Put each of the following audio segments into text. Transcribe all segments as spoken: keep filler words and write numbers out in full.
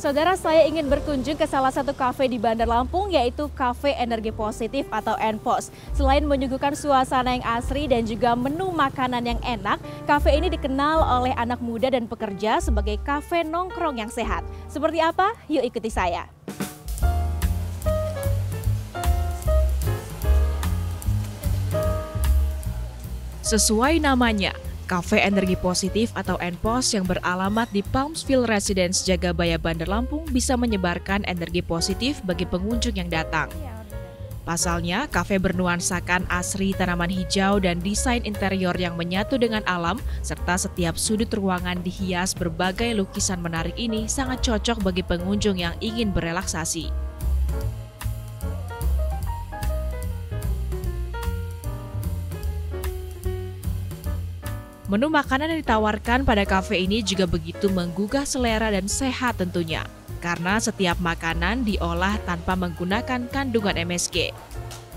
Saudara, saya ingin berkunjung ke salah satu kafe di Bandar Lampung, yaitu Kafe Energi Positif atau N P O S. Selain menyuguhkan suasana yang asri dan juga menu makanan yang enak, kafe ini dikenal oleh anak muda dan pekerja sebagai kafe nongkrong yang sehat. Seperti apa? Yuk ikuti saya. Sesuai namanya, Kafe Energi Positif atau N P O S yang beralamat di Palmsville Residence Jagabaya, Bandar Lampung bisa menyebarkan energi positif bagi pengunjung yang datang. Pasalnya, kafe bernuansakan asri tanaman hijau dan desain interior yang menyatu dengan alam, serta setiap sudut ruangan dihias berbagai lukisan menarik ini sangat cocok bagi pengunjung yang ingin berelaksasi. Menu makanan yang ditawarkan pada kafe ini juga begitu menggugah selera dan sehat tentunya, karena setiap makanan diolah tanpa menggunakan kandungan M S G.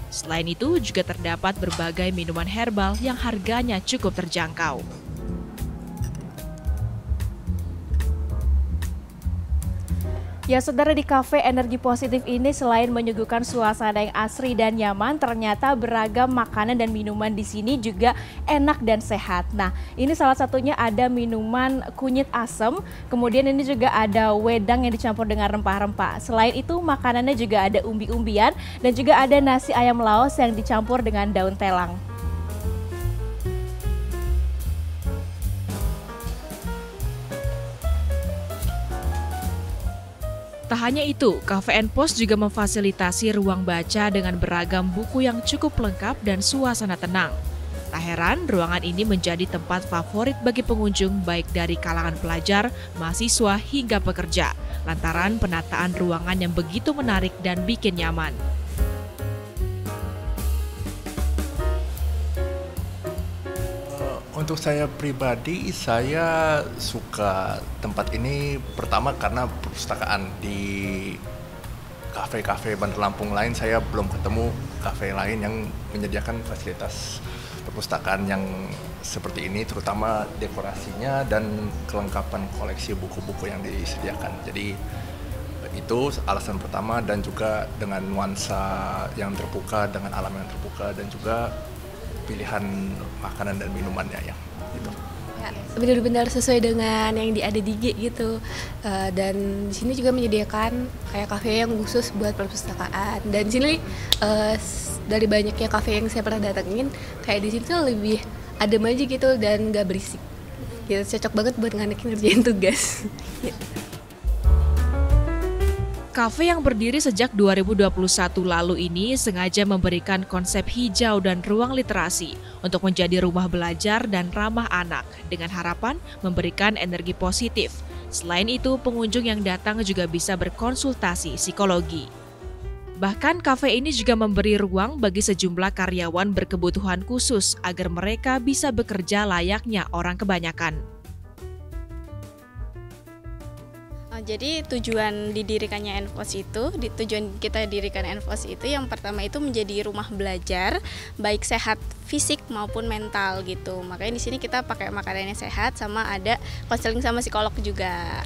Selain itu, juga terdapat berbagai minuman herbal yang harganya cukup terjangkau. Ya saudara, di Kafe Energi Positif ini selain menyuguhkan suasana yang asri dan nyaman, ternyata beragam makanan dan minuman di sini juga enak dan sehat. Nah, ini salah satunya ada minuman kunyit asem, kemudian ini juga ada wedang yang dicampur dengan rempah-rempah. Selain itu, makanannya juga ada umbi-umbian dan juga ada nasi ayam Laos yang dicampur dengan daun telang. Tak hanya itu, Kafe N P O S juga memfasilitasi ruang baca dengan beragam buku yang cukup lengkap dan suasana tenang. Tak heran, ruangan ini menjadi tempat favorit bagi pengunjung baik dari kalangan pelajar, mahasiswa hingga pekerja, lantaran penataan ruangan yang begitu menarik dan bikin nyaman. Untuk saya pribadi, saya suka tempat ini pertama karena perpustakaan. Di kafe-kafe Bandar Lampung lain saya belum ketemu kafe lain yang menyediakan fasilitas perpustakaan yang seperti ini, terutama dekorasinya dan kelengkapan koleksi buku-buku yang disediakan. Jadi itu alasan pertama, dan juga dengan nuansa yang terbuka, dengan alam yang terbuka, dan juga pilihan makanan dan minumannya yang gitu. Ya, benar-benar sesuai dengan yang ada di G gitu. Uh, dan di sini juga menyediakan kayak kafe yang khusus buat perpustakaan. Dan di sini uh, dari banyaknya kafe yang saya pernah datengin, kayak di sini tuh lebih adem aja gitu dan gak berisik. Gitu, cocok banget buat nganekin ngerjain tugas. Kafe yang berdiri sejak dua ribu dua puluh satu lalu ini sengaja memberikan konsep hijau dan ruang literasi untuk menjadi rumah belajar dan ramah anak dengan harapan memberikan energi positif. Selain itu, pengunjung yang datang juga bisa berkonsultasi psikologi. Bahkan kafe ini juga memberi ruang bagi sejumlah karyawan berkebutuhan khusus agar mereka bisa bekerja layaknya orang kebanyakan. Jadi tujuan didirikannya N P O S itu, tujuan kita dirikan N P O S itu yang pertama itu menjadi rumah belajar baik sehat fisik maupun mental gitu. Makanya di sini kita pakai makanannya sehat, sama ada konseling sama psikolog juga.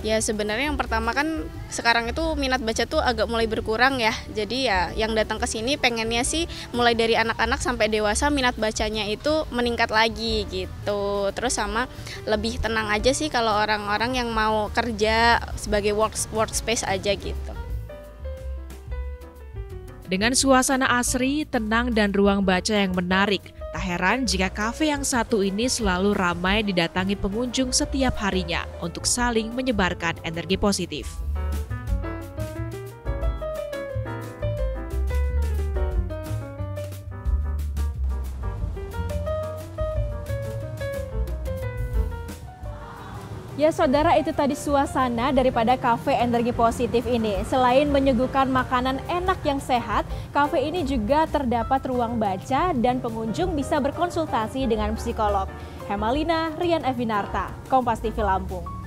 Ya sebenarnya yang pertama kan sekarang itu minat baca tuh agak mulai berkurang ya. Jadi ya yang datang ke sini pengennya sih mulai dari anak-anak sampai dewasa minat bacanya itu meningkat lagi gitu. Terus sama lebih tenang aja sih kalau orang-orang yang mau kerja sebagai work workspace aja gitu. Dengan suasana asri, tenang dan ruang baca yang menarik, tak heran jika kafe yang satu ini selalu ramai didatangi pengunjung setiap harinya untuk saling menyebarkan energi positif. Ya saudara, itu tadi suasana daripada Kafe Energi Positif ini. Selain menyuguhkan makanan enak yang sehat, kafe ini juga terdapat ruang baca dan pengunjung bisa berkonsultasi dengan psikolog. Hemalina Rian Evinarta, Kompas T V Lampung.